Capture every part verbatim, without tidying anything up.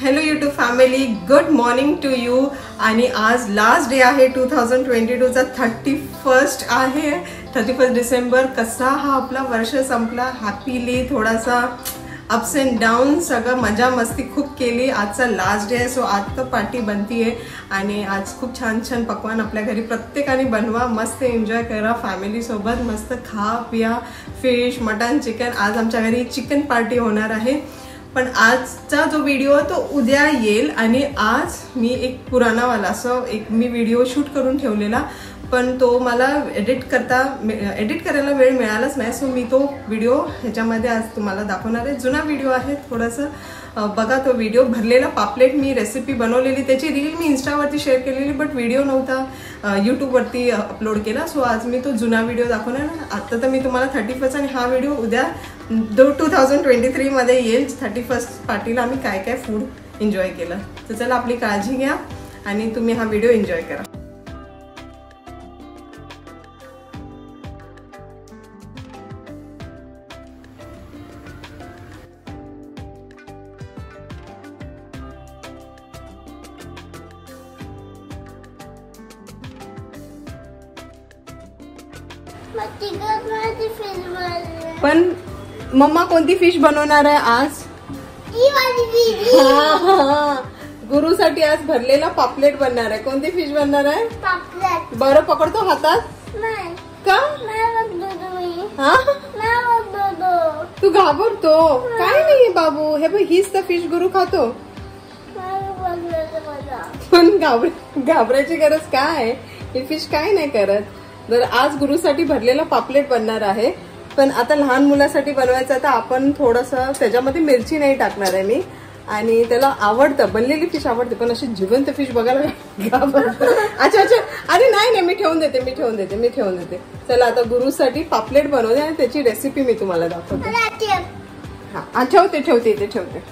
Hello YouTube family, good morning to you. आणि आज last day आहे टू थाउजंड ट्वेंटी टूचा. थर्टी फर्स्ट आहे, थर्टी फर्स्ट डिसेंबर. कसा हा आपला वर्ष संपला हॅपीली. थोडासा अप्स अँड डाऊन, सगळं मजा मस्ती खूप केली. आजचा लास्ट डे आहे, सो आज तर पार्टी बनती आहे. आणि आज खूप छान छान पकवान आपल्या घरी प्रत्येकाने बनवा, मस्त एन्जॉय करा फॅमिलीसोबत, मस्त खा पिया. फिश, मटन, चिकन, आज आमच्या घरी चिकन पार्टी होणार आहे. पण आजचा जो व्हिडिओ तो उद्या येईल. आणि आज मी एक पुराणावाला असं एक मी व्हिडिओ शूट करून ठेवलेला, पण तो मला एडिट करता एडिट करायला वेळ मिळालाच नाही. सो मी तो व्हिडिओ ह्याच्यामध्ये आज तुम्हाला दाखवणार आहे. जुना व्हिडिओ आहे, थोडंसं बघा तो व्हिडिओ. भरलेला पापलेट मी रेसिपी बनवलेली, त्याची रील मी इन्स्टावरती शेअर केलेली, बट व्हिडिओ नव्हता यूट्यूबवरती अपलोड केला. सो आज मी तो जुना व्हिडिओ दाखवणार. आत्ता तर मी तुम्हाला थर्टी फर्स्ट आणि हा व्हिडिओ उद्या दो टू थाउजंड ट्वेंटी थ्रीमध्ये येईल. थर्टी फर्स्ट पार्टीला आम्ही काय काय फूड एन्जॉय केलं. तर चला, आपली काळजी घ्या आणि तुम्ही हा व्हिडिओ एन्जॉय करा. पण मम्मा कोणती फिश बनवणार आहे आज? हाँ हाँ, गुरु साठी आज भरलेला पापलेट बनणार आहे. कोणती फिश बनणार आहे? पापलेट. बरं, पकडतो हातात का? तू घाबरतो? काय नाही बाबू, हे बघ, हीच तर फिश गुरु खातो. पण घाबरायची गरज काय, ही फिश काय नाही करत. तर आज गुरु साठी भरलेला पापलेट बनणार आहे. पण आता लहान मुलासाठी बनवायचं, तर आपण थोडंसं त्याच्यामध्ये मिरची नाही टाकणार आहे मी. आणि त्याला आवडतं, बनलेली फिश आवडते, पण अशी जिवंत फिश बघायला अच्छा अच्छा, अरे नाही नाही, मी ठेवून देते मी ठेवून देते मी ठेवून देते चला आता गुरुसाठी पापलेट बनवते आणि त्याची रेसिपी मी तुम्हाला दाखवते. हा, ठेवते ठेवते इथे ठेवते.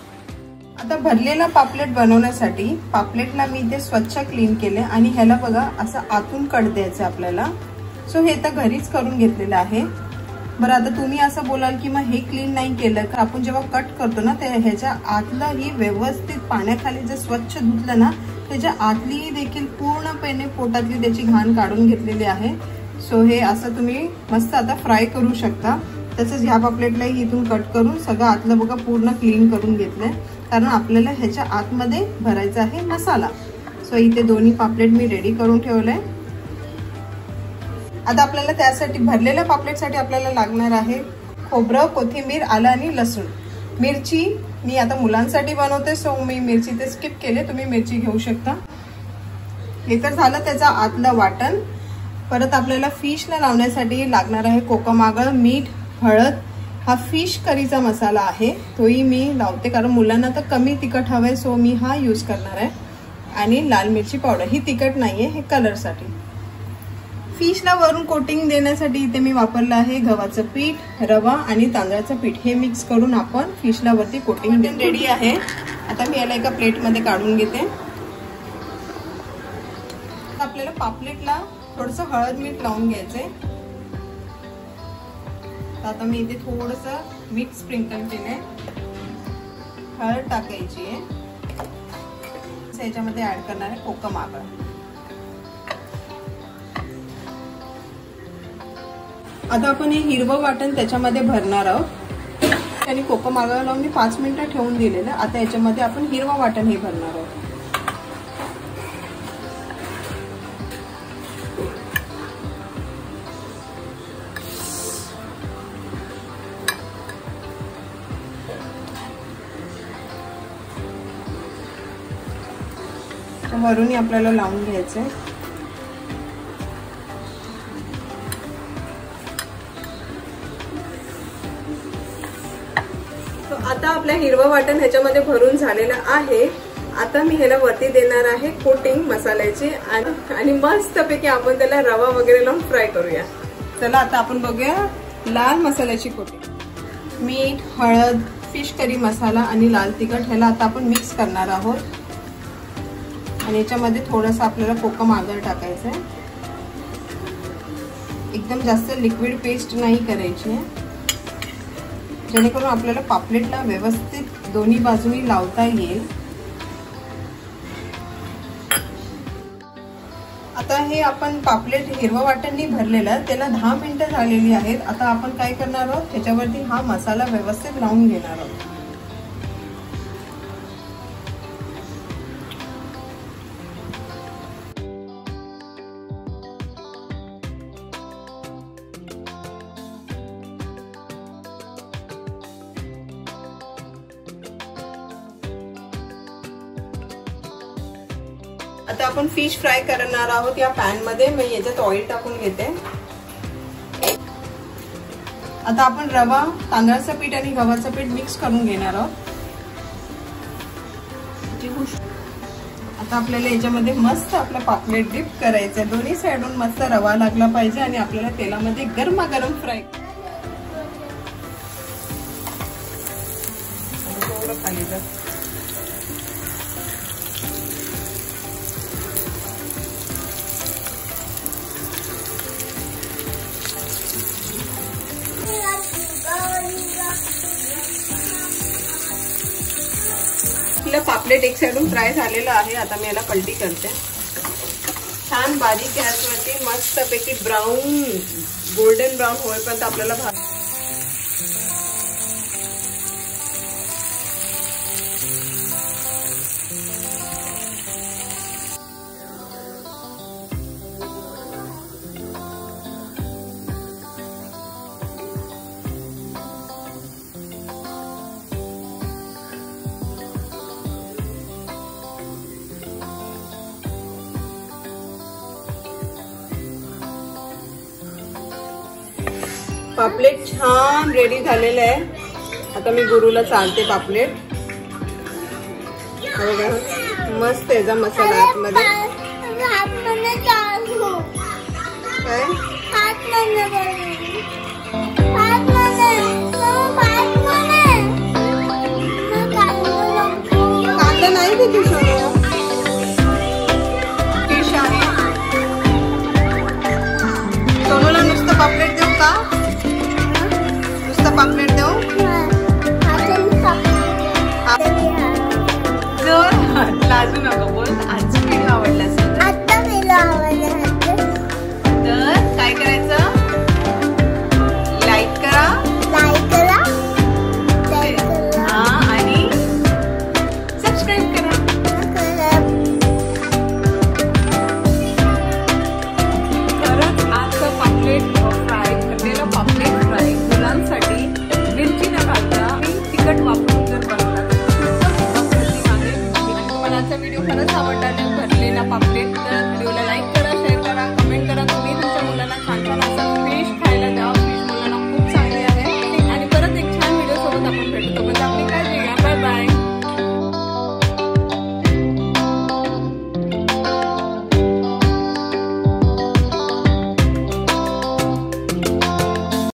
आता भरलेला पापलेट बनवण्यासाठी पापलेटला मी इथे स्वच्छ क्लीन केले. आणि ह्याला बघा, असं आतून कट द्यायचं आपल्याला. सो हे तर घरीच करून घेतलेलं आहे. बरं, आता तुम्ही असं बोलाल की मग हे क्लीन नाही केलं का? आपण जेव्हा कट करतो ना, ते ह्याच्या आतला ही व्यवस्थित पाण्याखाली जे स्वच्छ धुतलं ना, त्याच्या आतली देखील पूर्णपणे पोटातली त्याची घाण काढून घेतलेली आहे. सो हे असं तुम्ही मस्त आता फ्राय करू शकता. तसंच ह्या पापलेटलाही इथून कट करून सगळं आतलं बघा पूर्ण क्लीन करून घेतलंय, कारण आपल्याला ह्याच्या आतमध्ये भरायचा आहे मसाला. सो इथे दोन्ही पापलेट मी रेडी करून ठेवलंय. आता आपल्याला त्यासाठी भरलेल्या पापलेटसाठी आपल्याला लागणार आहे खोबरं, कोथिंबीर, आलं आणि लसूण. मिरची मी आता मुलांसाठी बनवते, सो मी मिरची ते स्किप केले, तुम्ही मिरची घेऊ शकता. हे तर झालं त्याचं आतलं वाटण. परत आपल्याला फिशला लावण्यासाठी लागणार आहे कोकमागळ, मीठ, हळद. हा फिश करीचा मसाला आहे, तोही मी लावते, कारण मुलांना तर कमी तिखट हवं आहे, सो मी हा यूज करणार आहे. आणि लाल मिरची पावडर, ही तिखट नाही आहे, हे कलरसाठी. फिशला वरून कोटिंग देण्यासाठी इथे मी वापरलं आहे गव्हाचं पीठ, रवा आणि तांदळाचं पीठ. हे मिक्स करून आपण फिशला वरती कोटिंग देऊन रेडी आहे. आता मी याला एका प्लेटमध्ये काढून घेते. आपल्याला पापलेटला थोडंसं हळद मीठ लावून घ्यायचंय. आता मी इथे थोडंसं मीठ स्प्रिंकल केलंय, हळद टाकायची आहे. ह्याच्यामध्ये ऍड करणार आहे कोकम आगळ. आता आपण हे हिरवं वाटण त्याच्यामध्ये भरणार आहोत. आणि कोकम आगळ लावून मी पाच मिनिटं ठेवून दिलेलं. आता याच्यामध्ये आपण हिरवं वाटण हे भरणार आहोत. वरूनही आपल्याला लावून घ्यायचंय. आता आपल्या हिरवं वाटण ह्याच्यामध्ये भरून झालेलं आहे. आता मी ह्याला वरती देणार आहे कोटिंग मसाल्याची. आणि मस्तपैकी आपण त्याला रवा वगैरे लावून फ्राय करूया. चला आता आपण बघूया लाल मसाल्याची कोटिंग. मीठ, हळद, फिश करी मसाला आणि लाल तिखट ह्याला आता आपण मिक्स करणार आहोत. आणि याच्यामध्ये थोडंसं आपल्याला कोकम आगळ टाकायचं आहे. एकदम जास्त लिक्विड पेस्ट नाही करायची आहे, जेणेकरून आपल्याला पापलेटला व्यवस्थित दोन्ही बाजूनी लावता येईल. आता है अपन पापलेट हिरवा वाटणनी भरलेला, त्याला दहा मिनिटं झालेली आहेत। आता आपण काय करणार आहोत, त्याच्यावरती हा मसाला व्यवस्थित लावून घेणार आहोत। आता अपन फिश फ्राई करणार आहोत। या पैन मध्ये मैं याच्यात ऑइल टाकून घेते। आता आपण रवा, तांदळाचे पीठ आणि गव्हाचे पीठ मिक्स करून घेणार आहोत। आता आपल्याला याच्यामध्ये मस्त आपला पापलेट डिप करायचा आहे। दोन्ही साइडून मस्त रवा लागला पाहिजे आणि आपल्याला तेलामध्ये गरमागरम फ्राई थोडं खाली जात। पापलेट एक साइडून फ्राय झालेला आहे। आता मी याला पलटी करते। छान बारीक गॅसवरती मस्त पैकी ब्राउन गोल्डन ब्राउन होईपर्यंत आपल्याला भाज पापलेट छान रेडी झालेला आहे। आता मी गुरुला चालते पापलेट। मस्त याचा मसाला आतमध्ये कांदा नाही देते सोनू सोनूला नुसतं पापलेट देऊ का? पापलेट दो लाजू नका बोल। आज व्हिडिओ आवडला असेल आता व्हिडिओ आवडला तर काय करायचं, लाईक करा लाईक करा हां आणि सबस्क्राइब करा। परत आजचं पापलेट फ्राय केलेलं पापलेट फ्राय मुलांसाठी आवडला, भरलेला पापलेट तर व्हिडिओला लाईक